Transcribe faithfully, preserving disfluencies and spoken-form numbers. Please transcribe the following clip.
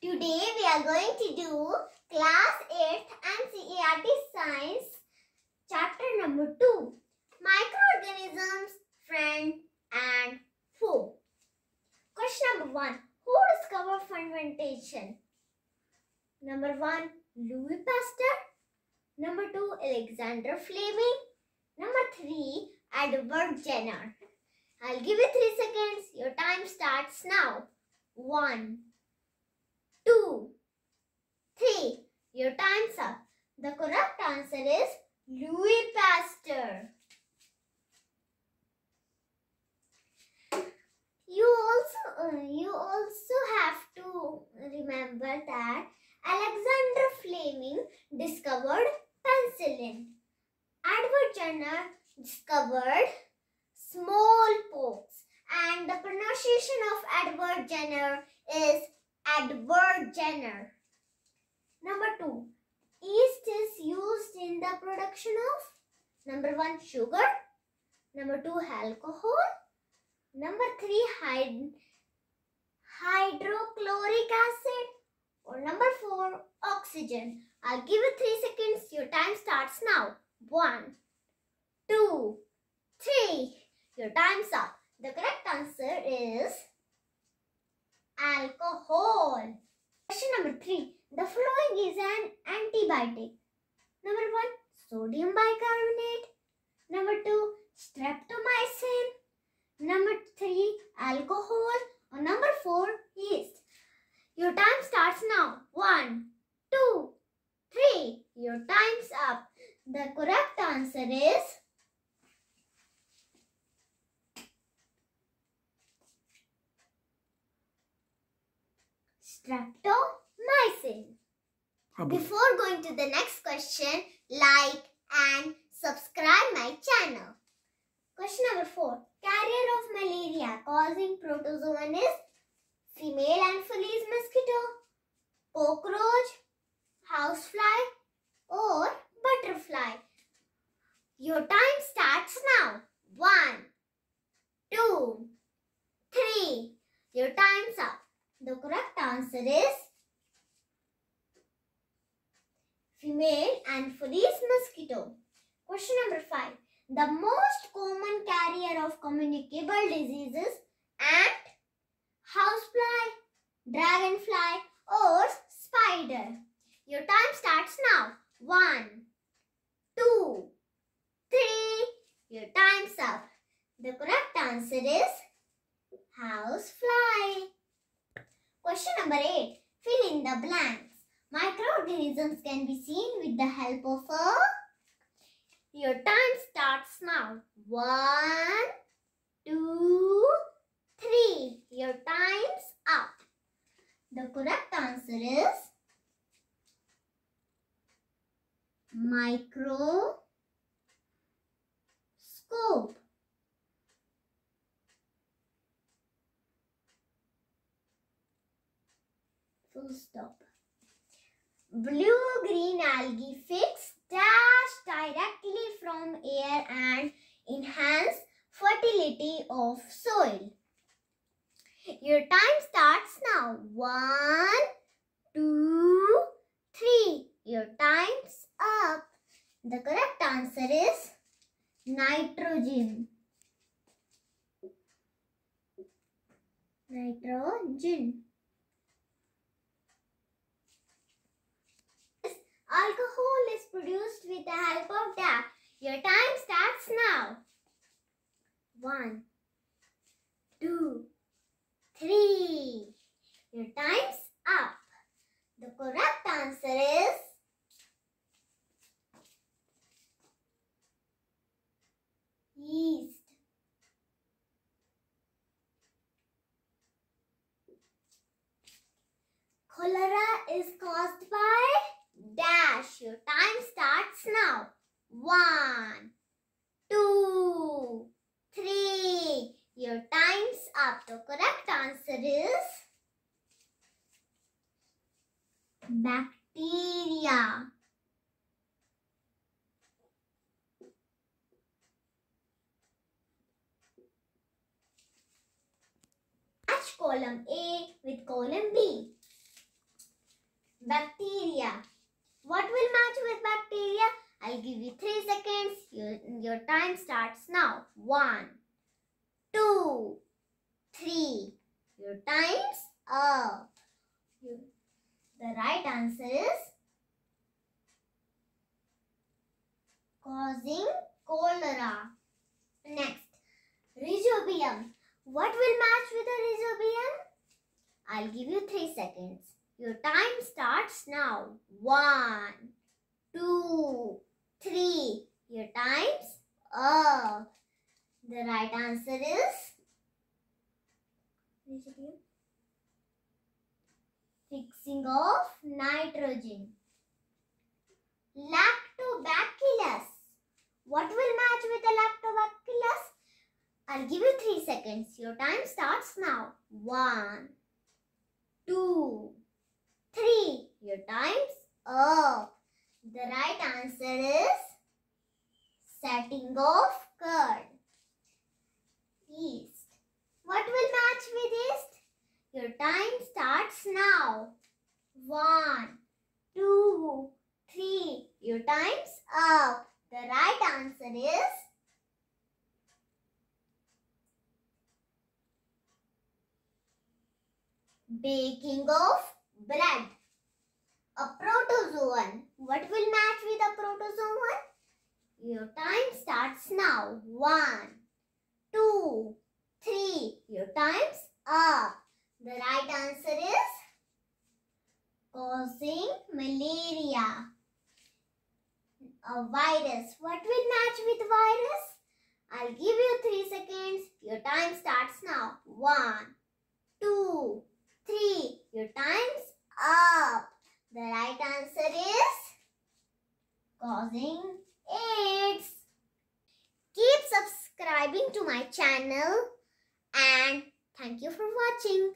Today we are going to do class eighth N C E R T Science chapter number two, Microorganisms, Friend and Foe. Question number one, who discovered fermentation? Number one, Louis Pasteur. Number two, Alexander Fleming. Number three, Edward Jenner. I'll give you three seconds. Your time starts now. One. Two, three. Your time's up. The correct answer is Louis Pasteur. You also uh, you also have to remember that Alexander Fleming discovered penicillin. Edward Jenner discovered smallpox, and the pronunciation of Edward Jenner is Edward Jenner. Number two, yeast is used in the production of number one, sugar, number two, alcohol, number three, hyd hydrochloric acid, or number four, oxygen. I'll give you three seconds. Your time starts now. One, two, three. Your time's up. The correct answer is alcohol. Question number three. The following is an antibiotic. Number one, sodium bicarbonate. Number two, streptomycin. Number three, alcohol. Or number four, yeast. Your time starts now. One, two, three. Your time's up. The correct answer is streptomycin. Before going to the next question, like and subscribe my channel. Question number four. Carrier of malaria causing protozoan is female Anopheles mosquito, cockroach, housefly, or butterfly. Your time starts now. One, two, three. Your time's up. The correct answer is female Anopheles mosquito. Question number five. The most common carrier of communicable diseases: ant, housefly, dragonfly, or spider. Your time starts now. One, two, three. Your time's up. The correct answer is housefly. Question number eight. Fill in the blanks. Microorganisms can be seen with the help of a... Your time starts now. One, two, three. Your time's up. The correct answer is microscope. Stop. Blue green algae fix dash directly from air and enhance fertility of soil. Your time starts now. One, two, three. Your time's up. The correct answer is nitrogen. Nitrogen. Alcohol is produced with the help of that. Your time starts now. One, two, three. Your time's up. The correct answer is yeast. Cholera is caused by dash. Your time starts now. One, two, three. Your time's up. The correct answer is bacteria. Match column A with column B. bacteria. What will match with bacteria? I'll give you three seconds. Your, your time starts now. One, two, three. Your time's up. You, the right answer is causing cholera. Next, rhizobium. What will match with a rhizobium? I'll give you three seconds. Your time starts now. One, two, three. Your time's up. The right answer is rhizobium. Fixing of nitrogen. Lactobacillus. What will match with a lactobacillus? I'll give you three seconds. Your time starts now. One, two, three. Your time's up. The right answer is setting of curd. Yeast. What will match with yeast? Your time starts now. One, two, three. Your time's up. The right answer is baking of bread. A protozoan. What will match with a protozoan? Your time starts now. One, two, three. Your time's up. The right answer is causing malaria. A virus. What will match with virus? I'll give you three seconds. Your time starts now. One, two, three. Your time's up. The right answer is causing AIDS. Keep subscribing to my channel and thank you for watching.